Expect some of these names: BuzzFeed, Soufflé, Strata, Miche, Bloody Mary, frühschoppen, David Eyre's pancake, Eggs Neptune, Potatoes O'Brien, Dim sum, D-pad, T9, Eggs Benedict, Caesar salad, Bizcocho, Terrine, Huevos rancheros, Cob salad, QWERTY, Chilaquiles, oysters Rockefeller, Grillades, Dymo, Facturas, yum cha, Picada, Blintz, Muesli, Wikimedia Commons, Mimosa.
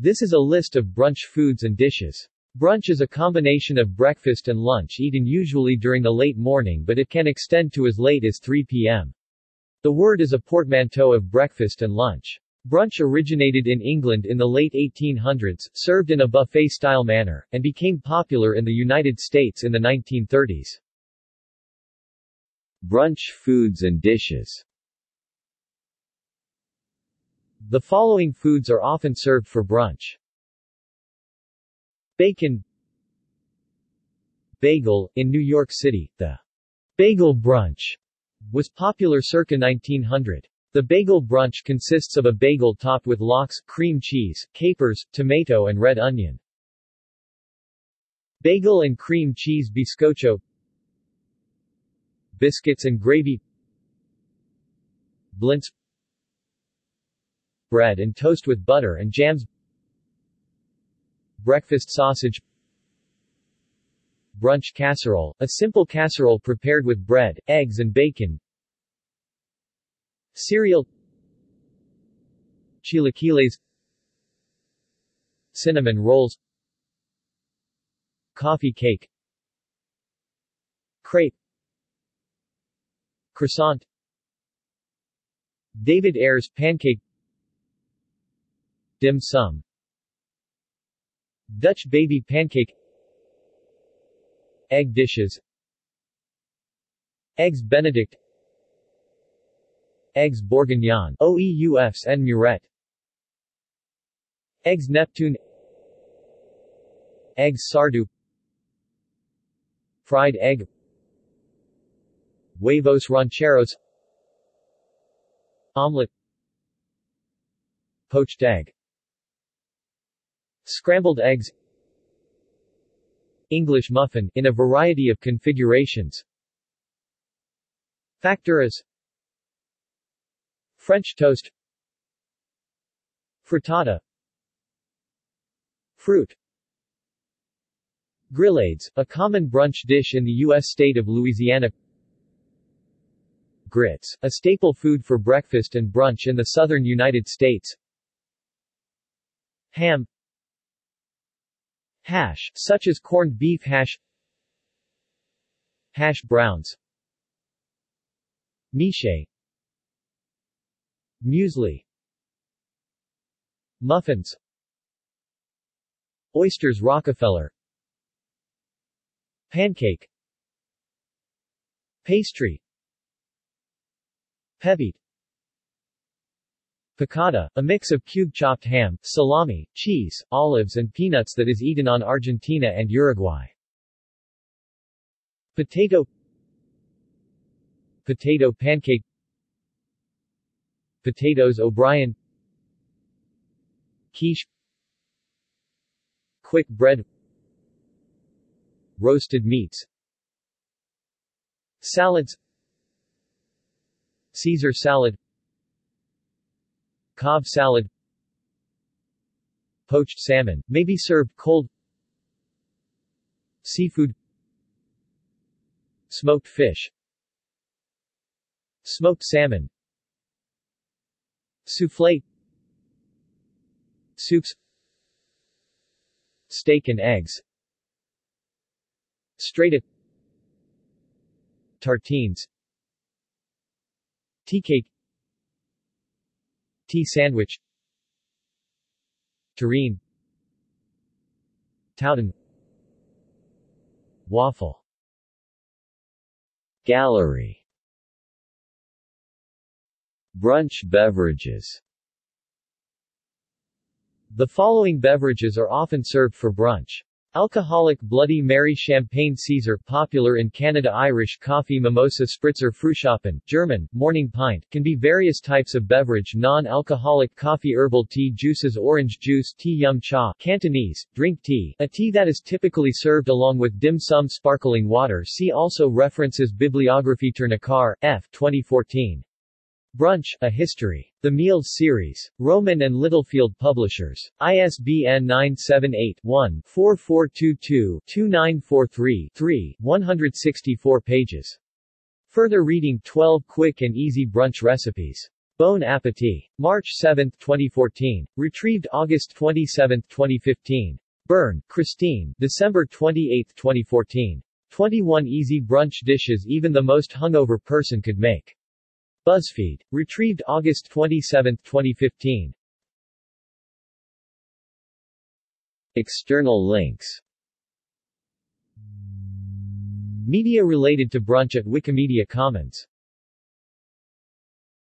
This is a list of brunch foods and dishes. Brunch is a combination of breakfast and lunch eaten usually during the late morning, but it can extend to as late as 3 p.m. The word is a portmanteau of breakfast and lunch. Brunch originated in England in the late 1800s, served in a buffet-style manner, and became popular in the United States in the 1930s. Brunch foods and dishes. The following foods are often served for brunch. Bacon. Bagel. In New York City, the bagel brunch was popular circa 1900. The bagel brunch consists of a bagel topped with lox, cream cheese, capers, tomato and red onion. Bagel and cream cheese bizcocho. Biscuits and gravy. Blintz. Bread and toast with butter and jams. Breakfast sausage. Brunch casserole, a simple casserole prepared with bread, eggs and bacon. Cereal. Chilaquiles. Cinnamon rolls. Coffee cake. Crepe. Croissant. David Eyre's pancake. Dim sum. Dutch baby pancake. Egg dishes. Eggs Benedict. Eggs bourguignon, oeufs en murette. Eggs Neptune. Eggs sardu. Fried egg. Huevos rancheros. Omelette. Poached egg. Scrambled eggs. English muffin, in a variety of configurations. Facturas. French toast. Frittata. Fruit. Grillades, a common brunch dish in the U.S. state of Louisiana. Grits, a staple food for breakfast and brunch in the southern United States. Ham. Hash, such as corned beef hash. Hash browns. Miche. Muesli. Muffins. Oysters Rockefeller. Pancake. Pastry. Pevite. Picada, a mix of cube-chopped ham, salami, cheese, olives and peanuts that is eaten on Argentina and Uruguay. Potato. Potato pancake. Potatoes O'Brien. Quiche. Quick bread. Roasted meats. Salads. Caesar salad. Cob salad. Poached salmon, may be served cold. Seafood. Smoked fish. Smoked salmon. Soufflé. Soups. Steak and eggs. Strata. Tartines. Tea cake. Tea sandwich. Terrine. Taudin. Waffle. Gallery. Brunch beverages. The following beverages are often served for brunch. Alcoholic Bloody Mary, Champagne Caesar, popular in Canada. Irish coffee, Mimosa, Spritzer, frühschoppen, German, morning pint, can be various types of beverage. Non-alcoholic coffee, herbal tea, juices, orange juice, tea, yum cha, Cantonese, drink tea, a tea that is typically served along with dim sum, sparkling water. See also references. Bibliography. Turnacar, F. 2014. Brunch, A History. The Meals Series. Roman and Littlefield Publishers. ISBN 978-1-4422-2943-3, 164 pages. Further reading. 12 Quick and Easy Brunch Recipes. Bon Appetit. March 7, 2014. Retrieved August 27, 2015. Byrne, Christine. December 28, 2014. 21 easy brunch dishes even the most hungover person could make. BuzzFeed. Retrieved August 27, 2015. External links. Media related to brunch at Wikimedia Commons.